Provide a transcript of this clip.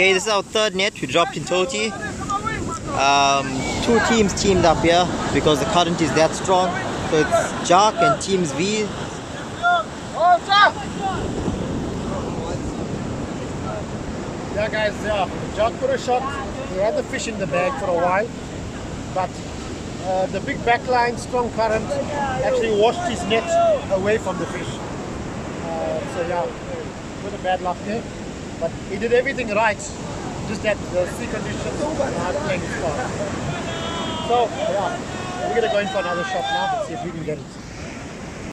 Okay, this is our third net we dropped in Toti. Two teams teamed up here because the current is that strong. So it's Jack and Teams V. Yeah guys, Jack put a shot. He had the fish in the bag for a while, but the big backline, strong current, actually washed his net away from the fish. So yeah, bit of bad luck there. But he did everything right, just that the sea conditions are not playing his part. So yeah, we're going to go in for another shot now and see if we can get it.